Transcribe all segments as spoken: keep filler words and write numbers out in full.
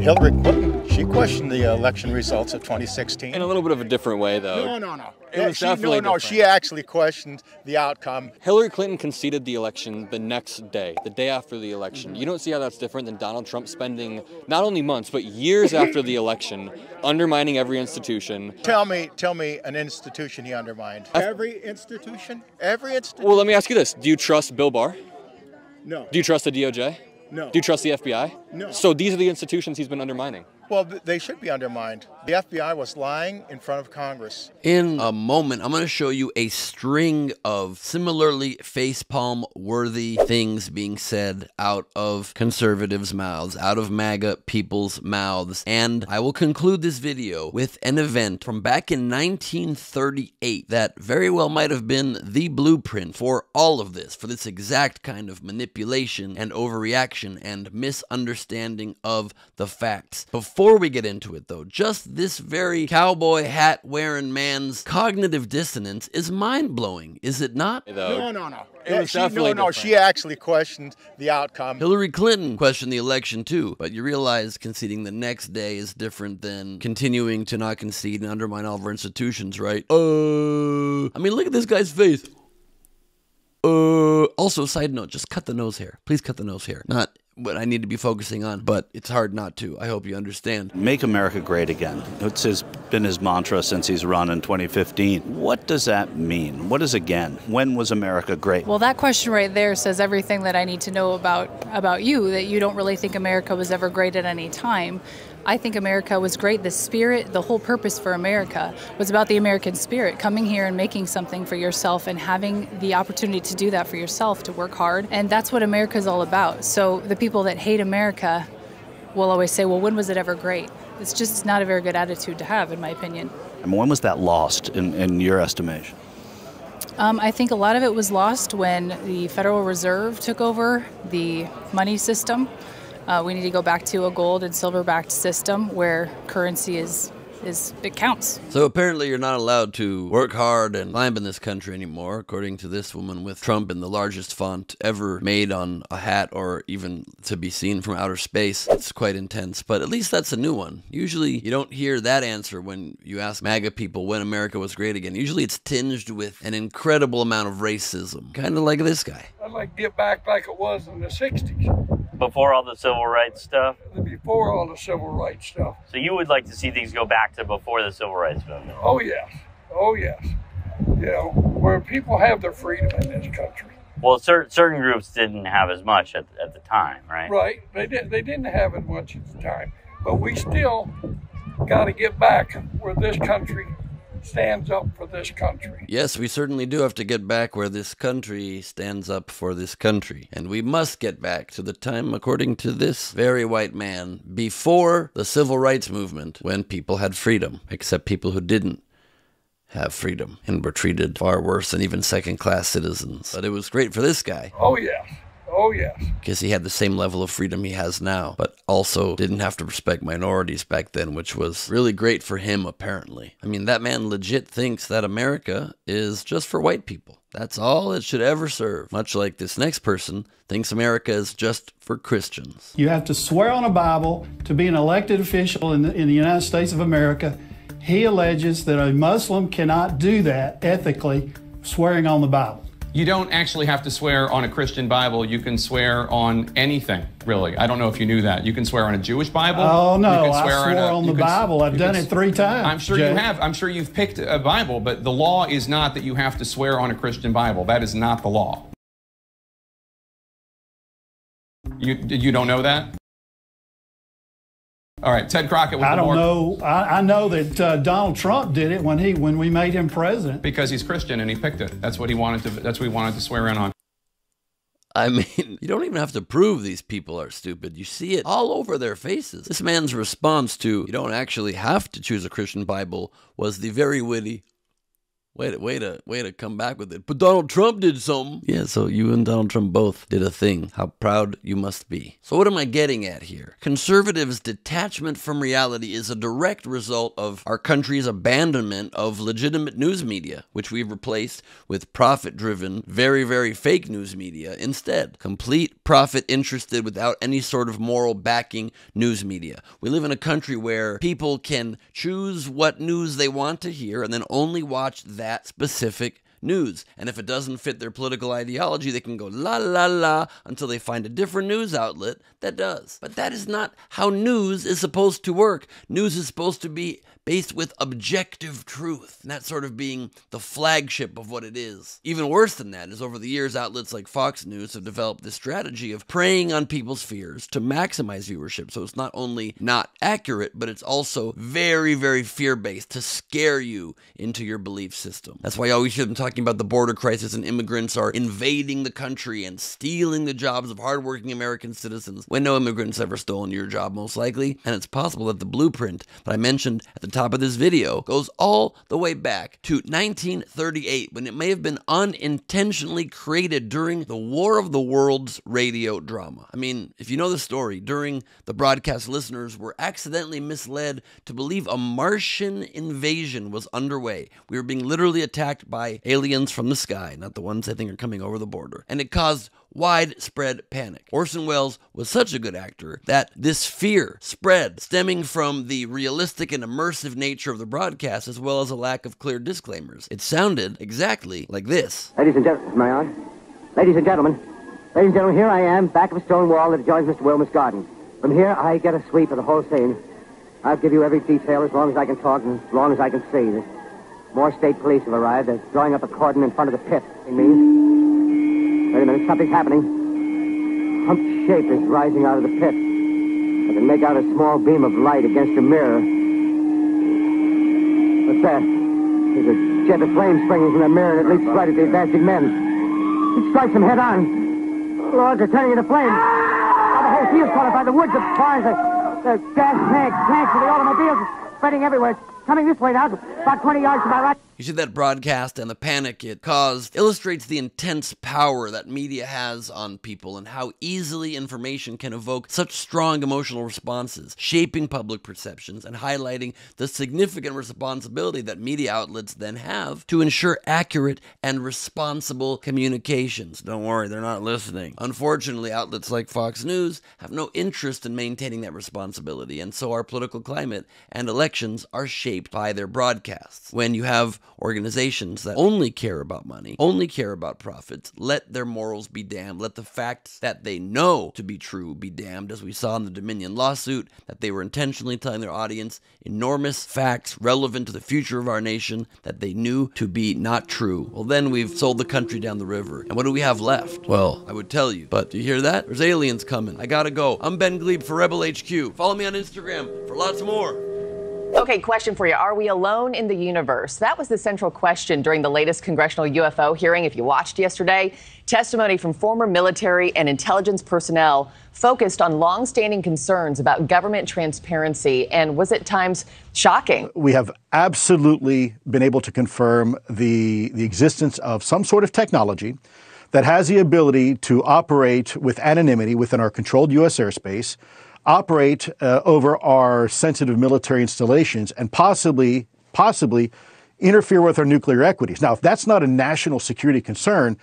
Hillary Clinton, she questioned the election results of twenty sixteen. In a little bit of a different way, though. No, no, no. It yeah, was she, definitely No, no, different. She actually questioned the outcome. Hillary Clinton conceded the election the next day, the day after the election. You don't see how that's different than Donald Trump spending not only months, but years after the election undermining every institution. Tell me, tell me an institution he undermined. Every institution? Every institution? Well, let me ask you this. Do you trust Bill Barr? No. Do you trust the D O J? No. Do you trust the F B I? No. So these are the institutions he's been undermining. Well, they should be undermined. The F B I was lying in front of Congress. In a moment, I'm going to show you a string of similarly facepalm-worthy things being said out of conservatives' mouths, out of MAGA people's mouths. And I will conclude this video with an event from back in nineteen thirty-eight that very well might have been the blueprint for all of this, for this exact kind of manipulation and overreaction and misunderstanding of the facts. Before Before we get into it, though, just this very cowboy hat-wearing man's cognitive dissonance is mind-blowing, is it not? No, no, no. It yeah, was she, definitely no, no, different. She actually questioned the outcome. Hillary Clinton questioned the election, too. But you realize conceding the next day is different than continuing to not concede and undermine all of our institutions, right? Uh, I mean, look at this guy's face. Uh, also, side note, just cut the nose hair. Please cut the nose hair. Not what I need to be focusing on, but it's hard not to. I hope you understand. Make America great again. It's his, been his mantra since he's run in twenty fifteen. What does that mean? What is again? When was America great? Well, that question right there says everything that I need to know about, about you, that you don't really think America was ever great at any time. I think America was great. The spirit, the whole purpose for America was about the American spirit, coming here and making something for yourself and having the opportunity to do that for yourself, to work hard. And that's what America is all about. So the people that hate America will always say, well, when was it ever great? It's just not a very good attitude to have, in my opinion. And when was that lost, in, in your estimation? Um, I think a lot of it was lost when the Federal Reserve took over the money system. Uh, we need to go back to a gold and silver-backed system where currency is, is, it counts. So apparently you're not allowed to work hard and climb in this country anymore, according to this woman with Trump in the largest font ever made on a hat or even to be seen from outer space. It's quite intense, but at least that's a new one. Usually you don't hear that answer when you ask MAGA people when America was great again. Usually it's tinged with an incredible amount of racism, kind of like this guy. I'd like to get back like it was in the sixties. Before all the civil rights stuff? Before all the civil rights stuff. So you would like to see things go back to before the civil rights movement? Oh, yes. Oh, yes. You know, where people have their freedom in this country. Well, cer certain groups didn't have as much at, at the time, right? Right. They, did, they didn't have as much at the time. But we still got to get back where this country stands up for this country. Yes, we certainly do have to get back where this country stands up for this country. And we must get back to the time, according to this very white man, before the civil rights movement, when people had freedom, except people who didn't have freedom and were treated far worse than even second-class citizens. But it was great for this guy. Oh, yes. Oh, yes. Because he had the same level of freedom he has now, but also didn't have to respect minorities back then, which was really great for him, apparently. I mean, that man legit thinks that America is just for white people. That's all it should ever serve. Much like this next person thinks America is just for Christians. You have to swear on a Bible to be an elected official in the, in the United States of America. He alleges that a Muslim cannot do that ethically, swearing on the Bible. You don't actually have to swear on a Christian Bible. You can swear on anything, really. I don't know if you knew that. You can swear on a Jewish Bible. Oh, no, you can swear I swore on, a, on the can, Bible. I've done can, it three times. I'm sure Jay. you have. I'm sure you've picked a Bible, but the law is not that you have to swear on a Christian Bible. That is not the law. You, you don't know that? All right, Ted Crockett. With I don't know. I, I know that uh, Donald Trump did it when he when we made him president because he's Christian and he picked it. That's what he wanted to. That's what he wanted to swear in on. I mean, you don't even have to prove these people are stupid. You see it all over their faces. This man's response to you don't actually have to choose a Christian Bible was the very witty. Way to, way to, way to come back with it. But Donald Trump did something. Yeah, so you and Donald Trump both did a thing. How proud you must be. So what am I getting at here? Conservatives' detachment from reality is a direct result of our country's abandonment of legitimate news media, which we've replaced with profit-driven, very, very fake news media instead. Complete profit-interested, without any sort of moral backing news media. We live in a country where people can choose what news they want to hear and then only watch that that specific news. And if it doesn't fit their political ideology, they can go la la la until they find a different news outlet that does. But that is not how news is supposed to work. News is supposed to be based with objective truth, and that sort of being the flagship of what it is. Even worse than that is, over the years, outlets like Fox News have developed this strategy of preying on people's fears to maximize viewership. So it's not only not accurate, but it's also very, very fear-based to scare you into your belief system. That's why you always hear them talking about the border crisis and immigrants are invading the country and stealing the jobs of hardworking American citizens, when no immigrant's ever stolen your job, most likely. And it's possible that the blueprint that I mentioned at the time top of this video goes all the way back to nineteen thirty-eight, when it may have been unintentionally created during the War of the Worlds radio drama. I mean, if you know the story, during the broadcast, listeners were accidentally misled to believe a Martian invasion was underway. We were being literally attacked by aliens from the sky, not the ones I think are coming over the border. And it caused widespread panic. Orson Welles was such a good actor that this fear spread, stemming from the realistic and immersive nature of the broadcast, as well as a lack of clear disclaimers. It sounded exactly like this. Ladies and gentlemen, my aunt. Ladies and gentlemen, ladies and gentlemen, here I am, back of a stone wall that adjoins Mister Wilmer's garden. From here, I get a sweep of the whole scene. I'll give you every detail as long as I can talk and as long as I can see. There's more state police have arrived. They're drawing up a cordon in front of the pit. It means... Wait a minute, something's happening. Hump shape is rising out of the pit. I can make out a small beam of light against a mirror. What's that? There's a jet of flame springing from the mirror and it leaps right at the advancing men. It strikes them head on. Lord, they're turning into flames. Now the whole field's caught up by the woods, the barns, the, the gas tanks, tanks for the automobiles, spreading everywhere. It's coming this way now, about twenty yards to my right. You see, that broadcast and the panic it caused illustrates the intense power that media has on people and how easily information can evoke such strong emotional responses, shaping public perceptions and highlighting the significant responsibility that media outlets then have to ensure accurate and responsible communications. Don't worry, they're not listening. Unfortunately, outlets like Fox News have no interest in maintaining that responsibility, and so our political climate and elections are shaped by their broadcasts. When you have organizations that only care about money, only care about profits, let their morals be damned, let the facts that they know to be true be damned, as we saw in the Dominion lawsuit, that they were intentionally telling their audience enormous facts relevant to the future of our nation that they knew to be not true. Well, then we've sold the country down the river. And what do we have left? Well, I would tell you, but do you hear that? There's aliens coming. I gotta go. I'm Ben Glebe for Rebel H Q. Follow me on Instagram for lots more. Okay, question for you. Are we alone in the universe? That was the central question during the latest congressional U F O hearing, if you watched yesterday. Testimony from former military and intelligence personnel focused on longstanding concerns about government transparency, and was at times shocking. We have absolutely been able to confirm the, the existence of some sort of technology that has the ability to operate with anonymity within our controlled U S airspace, operate uh, over our sensitive military installations, and possibly, possibly interfere with our nuclear equities. Now, if that's not a national security concern,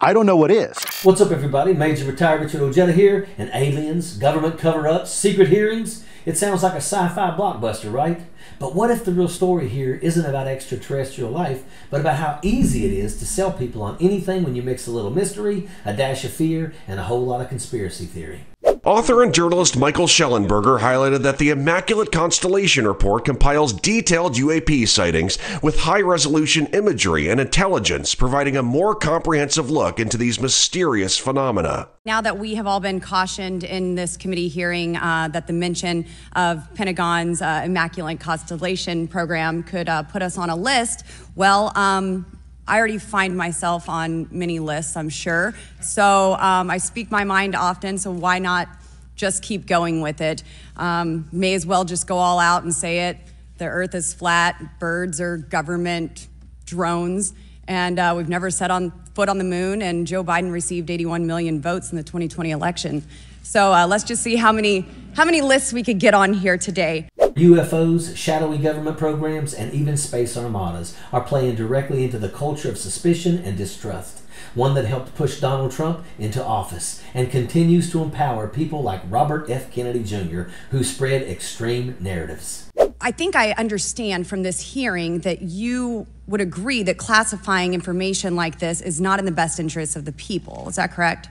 I don't know what is. What's up, everybody? Major Retired Richard Ojeda here, and aliens, government cover-ups, secret hearings. It sounds like a sci-fi blockbuster, right? But what if the real story here isn't about extraterrestrial life, but about how easy it is to sell people on anything when you mix a little mystery, a dash of fear, and a whole lot of conspiracy theory? Author and journalist Michael Schellenberger highlighted that the Immaculate Constellation report compiles detailed U A P sightings with high-resolution imagery and intelligence, providing a more comprehensive look into these mysterious phenomena. Now that we have all been cautioned in this committee hearing uh, that the mention of Pentagon's uh, Immaculate Constellation program could uh, put us on a list, well, um, I already find myself on many lists, I'm sure. So um, I speak my mind often, so why not just keep going with it? Um, may as well just go all out and say it. The earth is flat, birds are government drones. And uh, we've never set on foot on the moon. And Joe Biden received eighty-one million votes in the twenty twenty election. So uh, let's just see how many how many lists we could get on here today. U F Os, shadowy government programs, and even space armadas are playing directly into the culture of suspicion and distrust, one that helped push Donald Trump into office and continues to empower people like Robert F. Kennedy Junior, who spread extreme narratives. I think I understand from this hearing that you would agree that classifying information like this is not in the best interests of the people. Is that correct?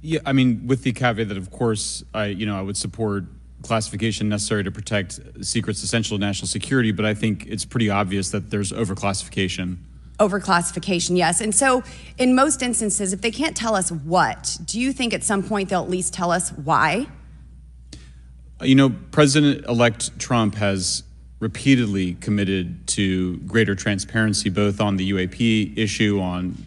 Yeah, I mean, with the caveat that, of course, I, you know, I would support classification necessary to protect secrets essential to national security, but I think it's pretty obvious that there's overclassification. Overclassification, yes. And so in most instances, if they can't tell us what, do you think at some point they'll at least tell us why? You know, President-elect Trump has repeatedly committed to greater transparency, both on the U A P issue, on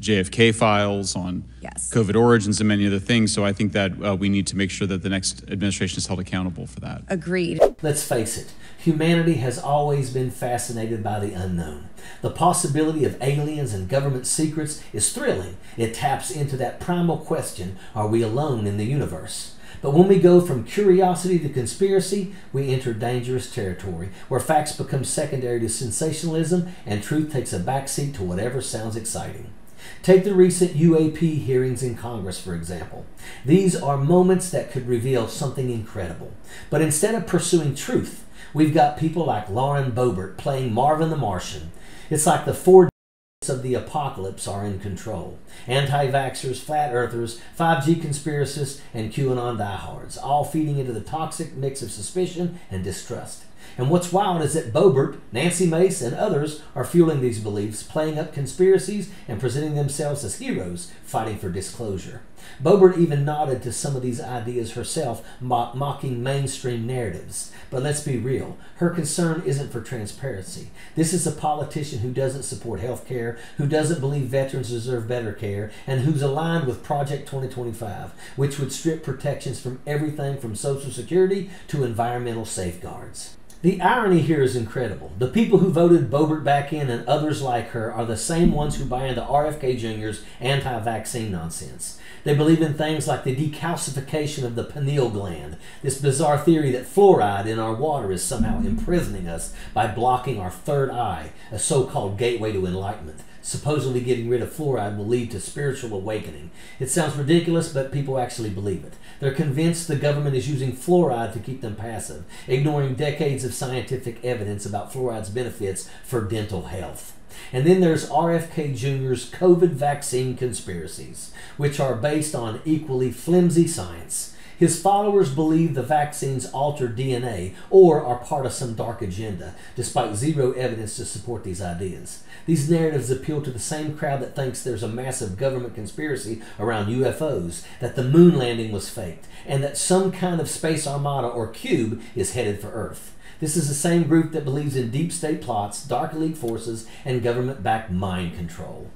J F K files, on yes. COVID origins, and many other things. So I think that uh, we need to make sure that the next administration is held accountable for that. Agreed. Let's face it, humanity has always been fascinated by the unknown. The possibility of aliens and government secrets is thrilling. It taps into that primal question, are we alone in the universe? But when we go from curiosity to conspiracy, we enter dangerous territory where facts become secondary to sensationalism and truth takes a backseat to whatever sounds exciting. Take the recent U A P hearings in Congress, for example. These are moments that could reveal something incredible. But instead of pursuing truth, we've got people like Lauren Boebert playing Marvin the Martian. It's like the four of the apocalypse are in control. Anti-vaxxers, flat earthers, five G conspiracists, and QAnon diehards, all feeding into the toxic mix of suspicion and distrust. And what's wild is that Boebert, Nancy Mace, and others are fueling these beliefs, playing up conspiracies, and presenting themselves as heroes fighting for disclosure. Boebert even nodded to some of these ideas herself, mock mocking mainstream narratives. But let's be real, her concern isn't for transparency. This is a politician who doesn't support health care, who doesn't believe veterans deserve better care, and who's aligned with Project twenty twenty-five, which would strip protections from everything from Social Security to environmental safeguards. The irony here is incredible. The people who voted Boebert back in and others like her are the same ones who buy into R F K Junior's anti-vaccine nonsense. They believe in things like the decalcification of the pineal gland, this bizarre theory that fluoride in our water is somehow imprisoning us by blocking our third eye, a so-called gateway to enlightenment. Supposedly getting rid of fluoride will lead to spiritual awakening. It sounds ridiculous, but people actually believe it. They're convinced the government is using fluoride to keep them passive, ignoring decades of scientific evidence about fluoride's benefits for dental health. And then there's R F K Junior's COVID vaccine conspiracies, which are based on equally flimsy science. His followers believe the vaccines alter D N A or are part of some dark agenda, despite zero evidence to support these ideas. These narratives appeal to the same crowd that thinks there's a massive government conspiracy around U F Os, that the moon landing was faked, and that some kind of space armada or cube is headed for Earth. This is the same group that believes in deep state plots, dark elite forces, and government-backed mind control.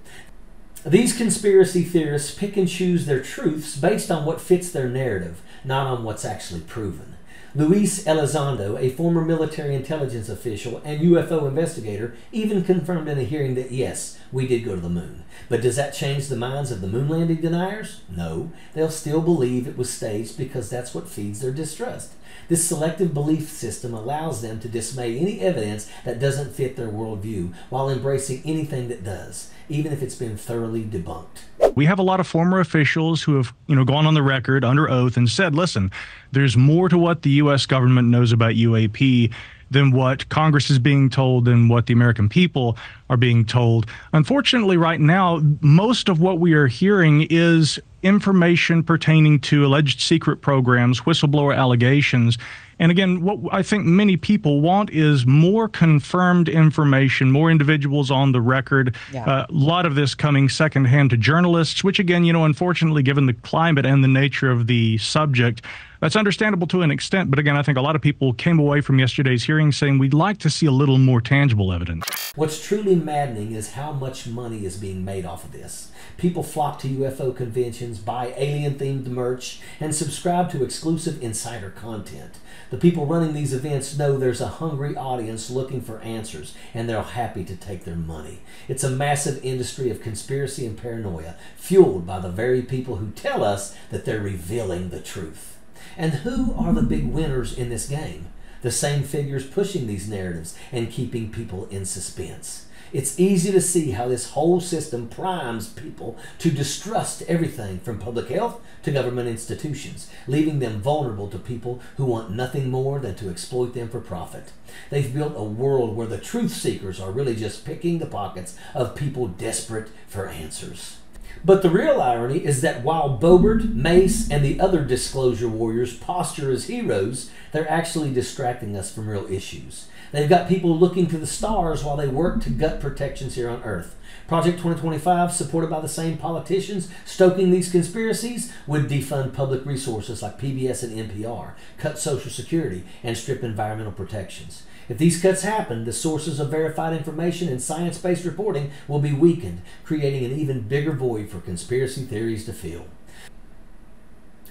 These conspiracy theorists pick and choose their truths based on what fits their narrative, not on what's actually proven. Luis Elizondo, a former military intelligence official and U F O investigator, even confirmed in a hearing that, yes, we did go to the moon. But does that change the minds of the moon landing deniers? No. They'll still believe it was staged because that's what feeds their distrust. This selective belief system allows them to dismay any evidence that doesn't fit their worldview while embracing anything that does, even if it's been thoroughly debunked. We have a lot of former officials who have, you know, gone on the record under oath and said, listen, there's more to what the U S government knows about U A P than what Congress is being told and what the American people are being told. Unfortunately, right now, most of what we are hearing is information pertaining to alleged secret programs, whistleblower allegations. And again, what I think many people want is more confirmed information, more individuals on the record, yeah. uh, a lot of this coming secondhand to journalists, which again, you know, unfortunately, given the climate and the nature of the subject, that's understandable to an extent. But again, I think a lot of people came away from yesterday's hearing saying we'd like to see a little more tangible evidence. What's truly really maddening is how much money is being made off of this. People flock to U F O conventions, buy alien-themed merch, and subscribe to exclusive insider content. The people running these events know there's a hungry audience looking for answers, and they're happy to take their money. It's a massive industry of conspiracy and paranoia, fueled by the very people who tell us that they're revealing the truth. And who are the big winners in this game? The same figures pushing these narratives and keeping people in suspense. It's easy to see how this whole system primes people to distrust everything from public health to government institutions, leaving them vulnerable to people who want nothing more than to exploit them for profit. They've built a world where the truth seekers are really just picking the pockets of people desperate for answers. But the real irony is that while Boebert, Mace, and the other disclosure warriors posture as heroes, they're actually distracting us from real issues. They've got people looking to the stars while they work to gut protections here on Earth. Project twenty twenty-five, supported by the same politicians stoking these conspiracies, would defund public resources like P B S and N P R, cut Social Security, and strip environmental protections. If these cuts happen, the sources of verified information and science-based reporting will be weakened, creating an even bigger void for conspiracy theories to fill.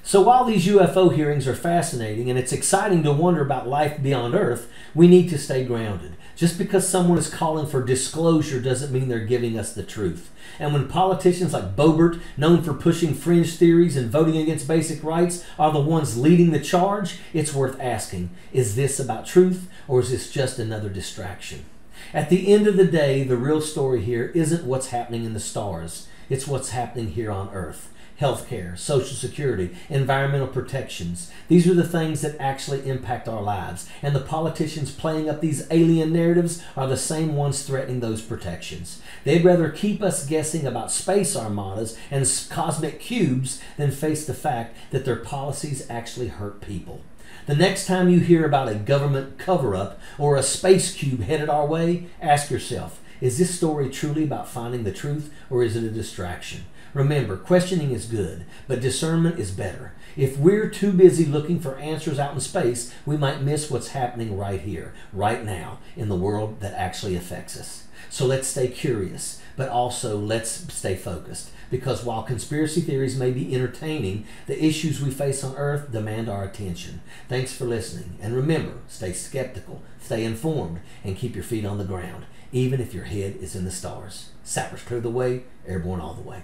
So while these U F O hearings are fascinating and it's exciting to wonder about life beyond Earth, we need to stay grounded. Just because someone is calling for disclosure doesn't mean they're giving us the truth. And when politicians like Boebert, known for pushing fringe theories and voting against basic rights, are the ones leading the charge, it's worth asking, is this about truth or is this just another distraction? At the end of the day, the real story here isn't what's happening in the stars. It's what's happening here on Earth. Healthcare, Social Security, environmental protections. These are the things that actually impact our lives. And the politicians playing up these alien narratives are the same ones threatening those protections. They'd rather keep us guessing about space armadas and cosmic cubes than face the fact that their policies actually hurt people. The next time you hear about a government cover-up or a space cube headed our way, ask yourself, is this story truly about finding the truth, or is it a distraction? Remember, questioning is good, but discernment is better. If we're too busy looking for answers out in space, we might miss what's happening right here, right now, in the world that actually affects us. So let's stay curious, but also let's stay focused. Because while conspiracy theories may be entertaining, the issues we face on Earth demand our attention. Thanks for listening. And remember, stay skeptical, stay informed, and keep your feet on the ground, even if your head is in the stars. Sappers clear the way, airborne all the way.